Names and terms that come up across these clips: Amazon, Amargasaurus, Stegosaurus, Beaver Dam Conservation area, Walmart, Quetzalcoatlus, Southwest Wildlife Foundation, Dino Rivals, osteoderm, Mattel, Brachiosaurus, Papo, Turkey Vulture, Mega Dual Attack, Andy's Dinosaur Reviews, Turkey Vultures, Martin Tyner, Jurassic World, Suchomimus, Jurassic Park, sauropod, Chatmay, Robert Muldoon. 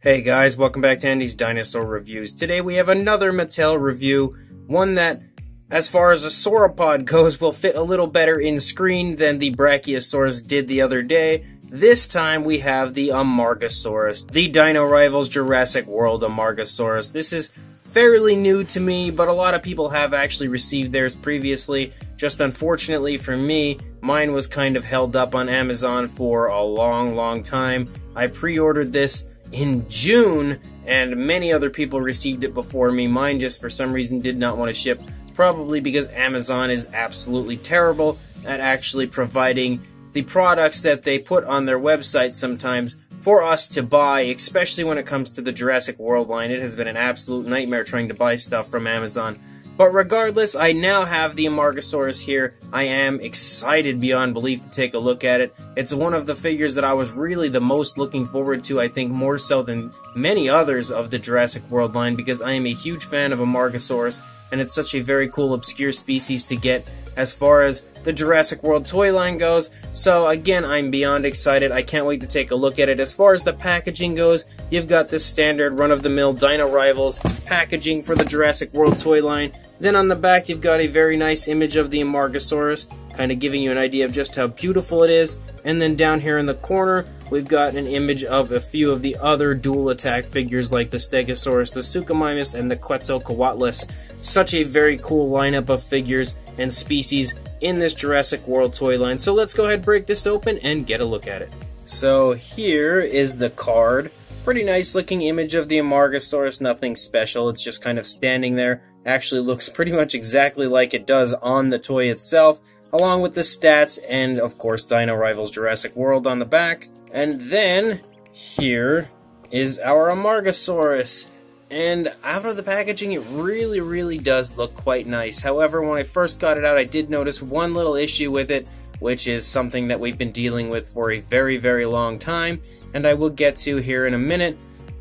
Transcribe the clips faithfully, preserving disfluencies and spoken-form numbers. Hey guys, welcome back to Andy's Dinosaur Reviews. Today we have another Mattel review, one that, as far as a sauropod goes, will fit a little better in screen than the Brachiosaurus did the other day. This time we have the Amargasaurus, the Dino Rivals Jurassic World Amargasaurus. This is fairly new to me, but a lot of people have actually received theirs previously. Just unfortunately for me, mine was kind of held up on Amazon for a long, long time. I pre-ordered this in June, and many other people received it before me. Mine just for some reason did not want to ship, probably because Amazon is absolutely terrible at actually providing the products that they put on their website sometimes for us to buy, especially when it comes to the Jurassic World line. It has been an absolute nightmare trying to buy stuff from Amazon. But regardless, I now have the Amargasaurus here. I am excited beyond belief to take a look at it. It's one of the figures that I was really the most looking forward to, I think more so than many others of the Jurassic World line, because I am a huge fan of Amargasaurus, and it's such a very cool, obscure species to get as far as the Jurassic World toy line goes. So again, I'm beyond excited. I can't wait to take a look at it. As far as the packaging goes, you've got this standard run-of-the-mill Dino Rivals packaging for the Jurassic World toy line. Then on the back, you've got a very nice image of the Amargasaurus, kind of giving you an idea of just how beautiful it is. And then down here in the corner, we've got an image of a few of the other dual attack figures like the Stegosaurus, the Suchomimus, and the Quetzalcoatlus. Such a very cool lineup of figures and species in this Jurassic World toy line. So let's go ahead and break this open and get a look at it. So here is the card. Pretty nice looking image of the Amargasaurus, nothing special, it's just kind of standing there. Actually looks pretty much exactly like it does on the toy itself, along with the stats and, of course, Dino Rivals Jurassic World on the back. And then, here is our Amargasaurus. And out of the packaging, it really, really does look quite nice. However, when I first got it out, I did notice one little issue with it, which is something that we've been dealing with for a very, very long time, and I will get to here in a minute.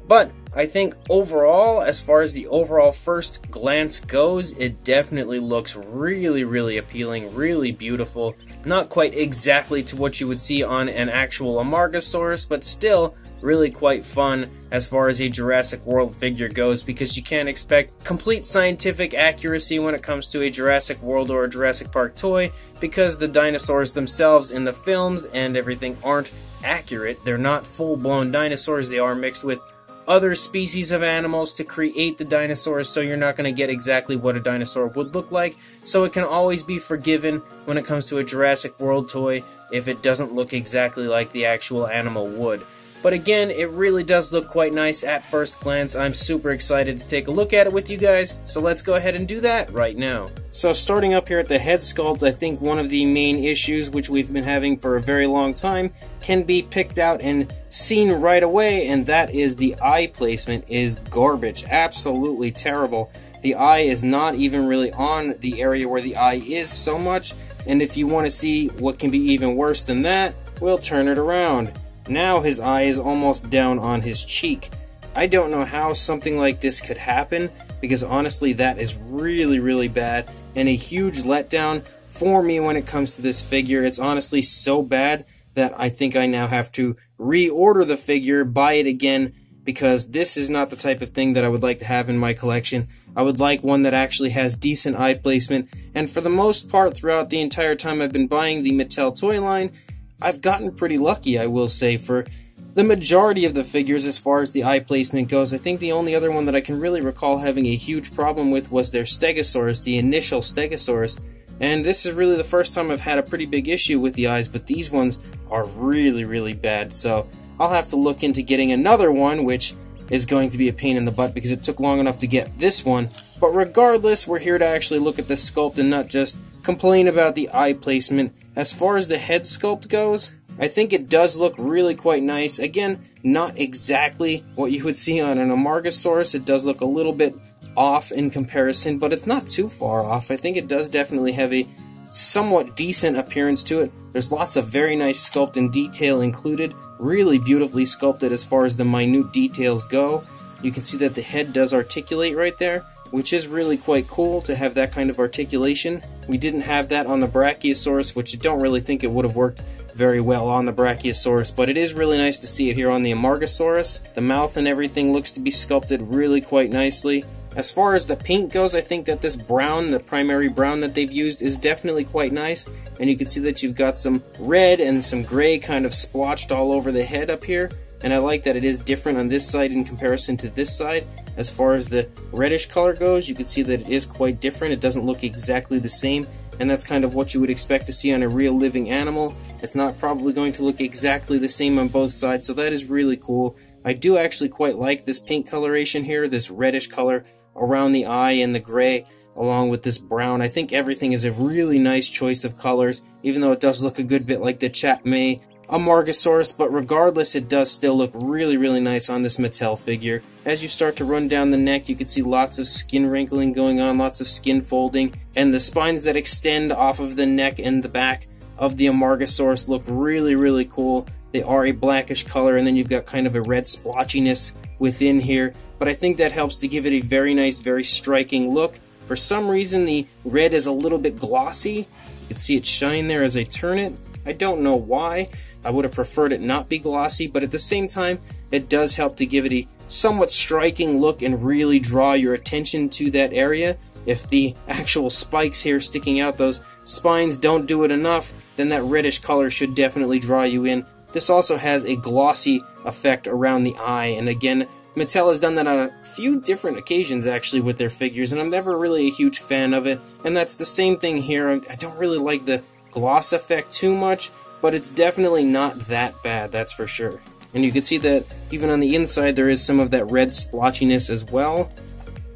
But I think overall, as far as the overall first glance goes, it definitely looks really, really appealing, really beautiful. Not quite exactly to what you would see on an actual Amargasaurus, but still really quite fun as far as a Jurassic World figure goes, because you can't expect complete scientific accuracy when it comes to a Jurassic World or a Jurassic Park toy, because the dinosaurs themselves in the films and everything aren't accurate. They're not full-blown dinosaurs. They are mixed with other species of animals to create the dinosaurs, so you're not going to get exactly what a dinosaur would look like. So it can always be forgiven when it comes to a Jurassic World toy if it doesn't look exactly like the actual animal would. But again, it really does look quite nice at first glance. I'm super excited to take a look at it with you guys, so let's go ahead and do that right now. So starting up here at the head sculpt, I think one of the main issues, which we've been having for a very long time, can be picked out and seen right away, and that is the eye placement is garbage. Absolutely terrible. The eye is not even really on the area where the eye is so much, and if you want to see what can be even worse than that, we'll turn it around. Now his eye is almost down on his cheek. I don't know how something like this could happen, because honestly that is really, really bad and a huge letdown for me when it comes to this figure. It's honestly so bad that I think I now have to reorder the figure, buy it again, because this is not the type of thing that I would like to have in my collection. I would like one that actually has decent eye placement, and for the most part throughout the entire time I've been buying the Mattel toy line, I've gotten pretty lucky, I will say, for the majority of the figures as far as the eye placement goes. I think the only other one that I can really recall having a huge problem with was their Stegosaurus, the initial Stegosaurus, and this is really the first time I've had a pretty big issue with the eyes, but these ones are really, really bad, so I'll have to look into getting another one, which is going to be a pain in the butt because it took long enough to get this one. But regardless, we're here to actually look at the sculpt and not just complain about the eye placement. As far as the head sculpt goes, I think it does look really quite nice. Again, not exactly what you would see on an Amargasaurus. It does look a little bit off in comparison, but it's not too far off. I think it does definitely have a somewhat decent appearance to it. There's lots of very nice sculpt and detail included. Really beautifully sculpted as far as the minute details go. You can see that the head does articulate right there, which is really quite cool to have that kind of articulation. We didn't have that on the Brachiosaurus, which I don't really think it would have worked very well on the Brachiosaurus, but it is really nice to see it here on the Amargasaurus. The mouth and everything looks to be sculpted really quite nicely. As far as the paint goes, I think that this brown, the primary brown that they've used, is definitely quite nice. And you can see that you've got some red and some gray kind of splotched all over the head up here. And I like that it is different on this side in comparison to this side. As far as the reddish color goes, you can see that it is quite different. It doesn't look exactly the same, and that's kind of what you would expect to see on a real living animal. It's not probably going to look exactly the same on both sides, so that is really cool. I do actually quite like this pink coloration here, this reddish color around the eye and the gray, along with this brown. I think everything is a really nice choice of colors, even though it does look a good bit like the Chatmay Amargasaurus, but regardless, it does still look really, really nice on this Mattel figure. As you start to run down the neck, you can see lots of skin wrinkling going on, lots of skin folding, and the spines that extend off of the neck and the back of the Amargasaurus look really, really cool. They are a blackish color, and then you've got kind of a red splotchiness within here, but I think that helps to give it a very nice, very striking look. For some reason, the red is a little bit glossy. You can see it shine there as I turn it. I don't know why. I would have preferred it not be glossy, but at the same time, it does help to give it a somewhat striking look and really draw your attention to that area. If the actual spikes here sticking out, those spines, don't do it enough, then that reddish color should definitely draw you in. This also has a glossy effect around the eye, and again, Mattel has done that on a few different occasions actually with their figures, and I'm never really a huge fan of it, and that's the same thing here. I don't really like the gloss effect too much, but it's definitely not that bad, that's for sure. And you can see that even on the inside there is some of that red splotchiness as well.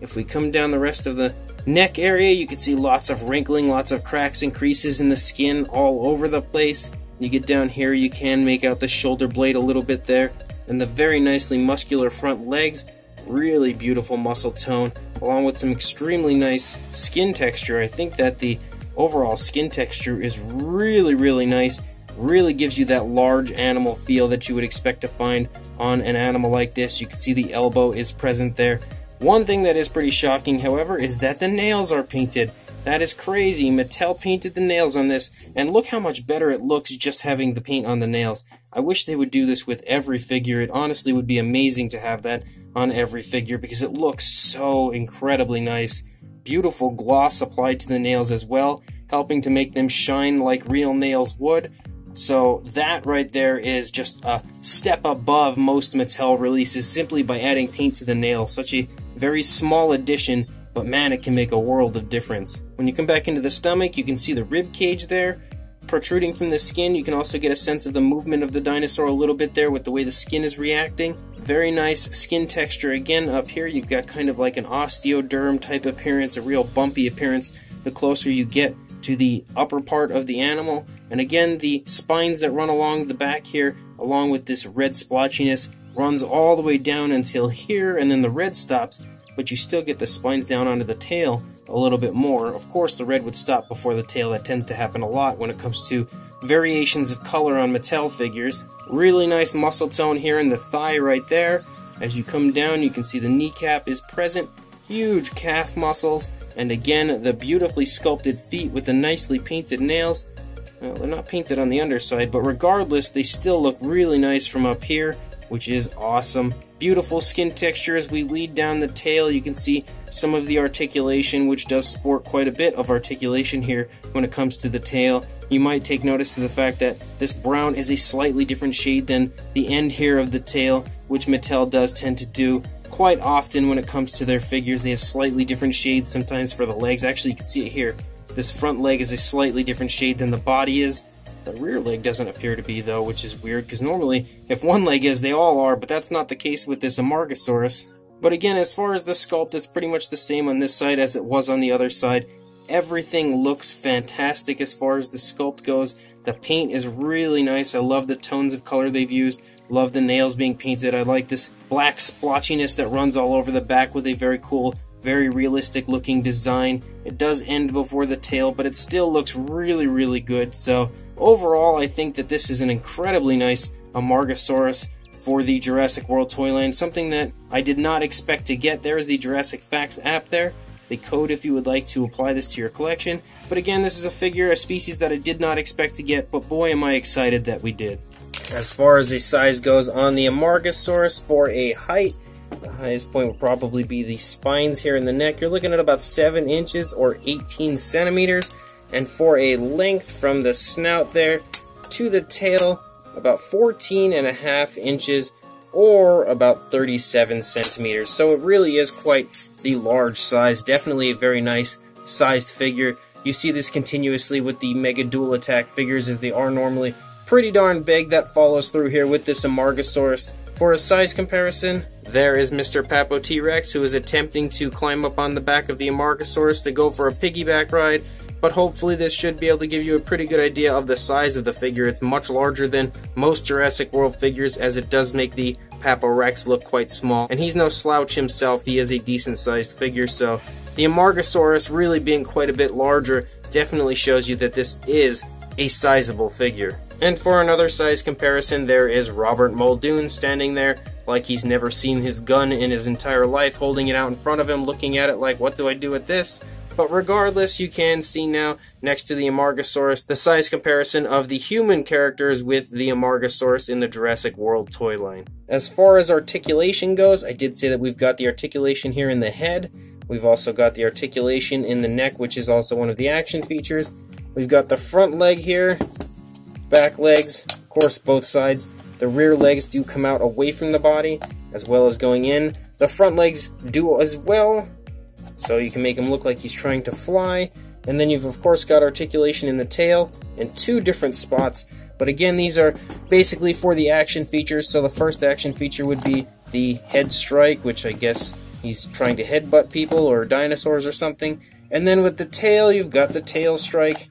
If we come down the rest of the neck area, you can see lots of wrinkling, lots of cracks and creases in the skin all over the place. You get down here, you can make out the shoulder blade a little bit there, and the very nicely muscular front legs, really beautiful muscle tone, along with some extremely nice skin texture. I think that the overall skin texture is really, really nice. Really gives you that large animal feel that you would expect to find on an animal like this. You can see the elbow is present there. One thing that is pretty shocking, however, is that the nails are painted. That is crazy. Mattel painted the nails on this, and look how much better it looks just having the paint on the nails. I wish they would do this with every figure. It honestly would be amazing to have that on every figure because it looks so incredibly nice. Beautiful gloss applied to the nails as well, helping to make them shine like real nails would. So that right there is just a step above most Mattel releases simply by adding paint to the nail. Such a very small addition, but man, it can make a world of difference. When you come back into the stomach, you can see the rib cage there protruding from the skin. You can also get a sense of the movement of the dinosaur a little bit there with the way the skin is reacting. Very nice skin texture again up here. You've got kind of like an osteoderm type appearance, a real bumpy appearance the closer you get to the upper part of the animal. And again, the spines that run along the back here, along with this red splotchiness, runs all the way down until here, and then the red stops, but you still get the spines down onto the tail a little bit more. Of course, the red would stop before the tail. That tends to happen a lot when it comes to variations of color on Mattel figures. Really nice muscle tone here in the thigh right there. As you come down, you can see the kneecap is present, huge calf muscles, and again, the beautifully sculpted feet with the nicely painted nails. Well, they're not painted on the underside, but regardless, they still look really nice from up here, which is awesome. Beautiful skin texture as we lead down the tail. You can see some of the articulation, which does sport quite a bit of articulation here when it comes to the tail. You might take notice of the fact that this brown is a slightly different shade than the end here of the tail, which Mattel does tend to do quite often when it comes to their figures. They have slightly different shades sometimes for the legs. Actually, you can see it here. This front leg is a slightly different shade than the body is. The rear leg doesn't appear to be, though, which is weird, because normally, if one leg is, they all are, but that's not the case with this Amargasaurus. But again, as far as the sculpt, it's pretty much the same on this side as it was on the other side. Everything looks fantastic as far as the sculpt goes. The paint is really nice. I love the tones of color they've used. Love the nails being painted. I like this black splotchiness that runs all over the back with a very cool, very realistic looking design. It does end before the tail, but it still looks really, really good. So overall, I think that this is an incredibly nice Amargasaurus for the Jurassic World Toyland. Something that I did not expect to get. There is the Jurassic Facts app there. the code if you would like to apply this to your collection. But again, this is a figure, a species that I did not expect to get, but boy am I excited that we did. As far as the size goes on the Amargasaurus, for a height, the highest point will probably be the spines here in the neck. You're looking at about seven inches or eighteen centimeters. And for a length from the snout there to the tail, about fourteen and a half inches or about thirty-seven centimeters. So it really is quite the large size. Definitely a very nice sized figure. You see this continuously with the Mega Dual Attack figures, as they are normally pretty darn big. That follows through here with this Amargasaurus. For a size comparison, there is Mister Papo T-Rex, who is attempting to climb up on the back of the Amargasaurus to go for a piggyback ride. But hopefully this should be able to give you a pretty good idea of the size of the figure. It's much larger than most Jurassic World figures, as it does make the Papo Rex look quite small. And he's no slouch himself, he is a decent sized figure, so the Amargasaurus really being quite a bit larger definitely shows you that this is a sizable figure. And for another size comparison, there is Robert Muldoon standing there like he's never seen his gun in his entire life, holding it out in front of him, looking at it like, what do I do with this? But regardless, you can see now, next to the Amargasaurus, the size comparison of the human characters with the Amargasaurus in the Jurassic World toy line. As far as articulation goes, I did say that we've got the articulation here in the head. We've also got the articulation in the neck, which is also one of the action features. We've got the front leg here, back legs, of course both sides. The rear legs do come out away from the body, as well as going in. The front legs do as well. So you can make him look like he's trying to fly. And then you've of course got articulation in the tail in two different spots. But again, these are basically for the action features. So the first action feature would be the head strike, which I guess he's trying to headbutt people or dinosaurs or something. And then with the tail, you've got the tail strike.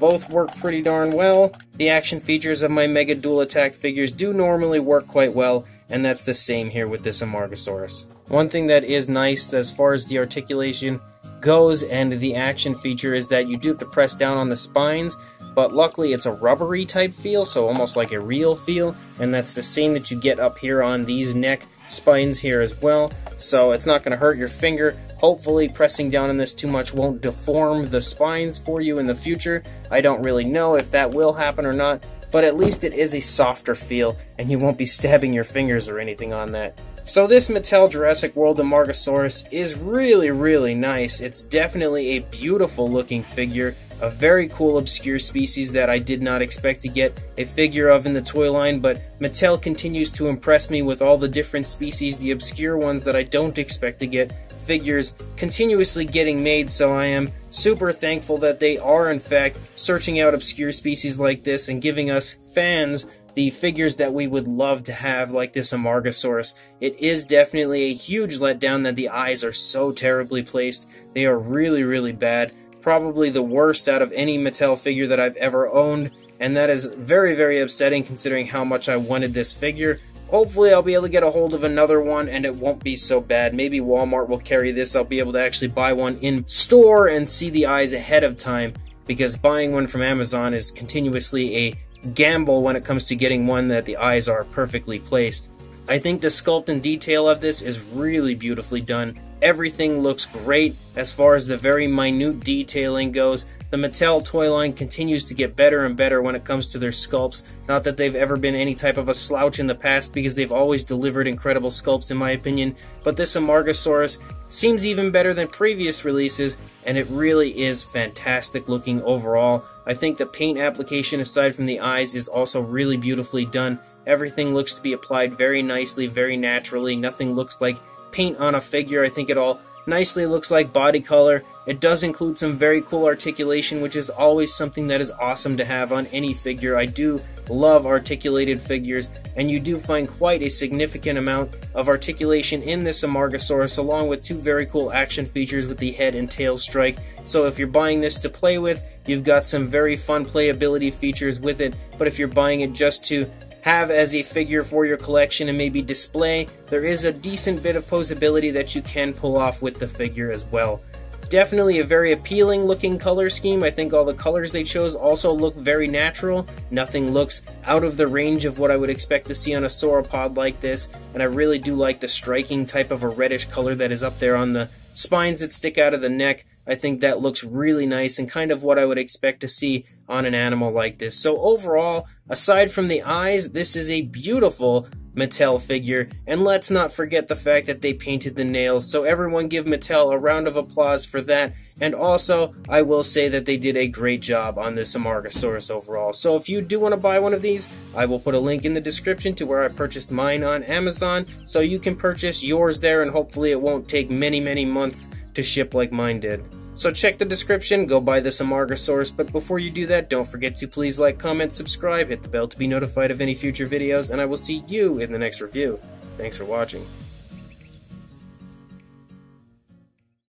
Both work pretty darn well. The action features of my Mega Dual Attack figures do normally work quite well, and that's the same here with this Amargasaurus. One thing that is nice as far as the articulation goes and the action feature is that you do have to press down on the spines, but luckily it's a rubbery type feel, so almost like a real feel, and that's the same that you get up here on these neck spines here as well, so it's not going to hurt your finger. Hopefully pressing down on this too much won't deform the spines for you in the future. I don't really know if that will happen or not, but at least it is a softer feel, and you won't be stabbing your fingers or anything on that. So this Mattel Jurassic World Amargasaurus is really, really nice. It's definitely a beautiful looking figure, a very cool obscure species that I did not expect to get a figure of in the toy line, but Mattel continues to impress me with all the different species, the obscure ones that I don't expect to get figures continuously getting made, so I am super thankful that they are in fact searching out obscure species like this and giving us fans the figures that we would love to have, like this Amargasaurus. It is definitely a huge letdown that the eyes are so terribly placed. They are really, really bad. Probably the worst out of any Mattel figure that I've ever owned, and that is very, very upsetting considering how much I wanted this figure. Hopefully I'll be able to get a hold of another one and it won't be so bad. Maybe Walmart will carry this. I'll be able to actually buy one in store and see the eyes ahead of time, because buying one from Amazon is continuously a gamble when it comes to getting one that the eyes are perfectly placed. I think the sculpt and detail of this is really beautifully done. Everything looks great as far as the very minute detailing goes. The Mattel toy line continues to get better and better when it comes to their sculpts. Not that they've ever been any type of a slouch in the past, because they've always delivered incredible sculpts in my opinion, but this Amargasaurus seems even better than previous releases, and it really is fantastic looking overall. I think the paint application aside from the eyes is also really beautifully done. Everything looks to be applied very nicely, very naturally. Nothing looks like paint on a figure. I think it all nicely looks like body color. It does include some very cool articulation, which is always something that is awesome to have on any figure. I do love articulated figures, and you do find quite a significant amount of articulation in this Amargasaurus, along with two very cool action features with the head and tail strike. So if you're buying this to play with, you've got some very fun playability features with it, but if you're buying it just to have as a figure for your collection and maybe display, there is a decent bit of posability that you can pull off with the figure as well. Definitely a very appealing looking color scheme. I think all the colors they chose also look very natural. Nothing looks out of the range of what I would expect to see on a sauropod like this, and I really do like the striking type of a reddish color that is up there on the spines that stick out of the neck. I think that looks really nice and kind of what I would expect to see on an animal like this. So overall, aside from the eyes, this is a beautiful Mattel figure. And let's not forget the fact that they painted the nails. So everyone give Mattel a round of applause for that. And also, I will say that they did a great job on this Amargasaurus overall. So if you do want to buy one of these, I will put a link in the description to where I purchased mine on Amazon. So you can purchase yours there, and hopefully it won't take many, many months to ship like mine did. So check the description, go buy this Amargasaurus, but before you do that, don't forget to please like, comment, subscribe, hit the bell to be notified of any future videos, and I will see you in the next review. Thanks for watching.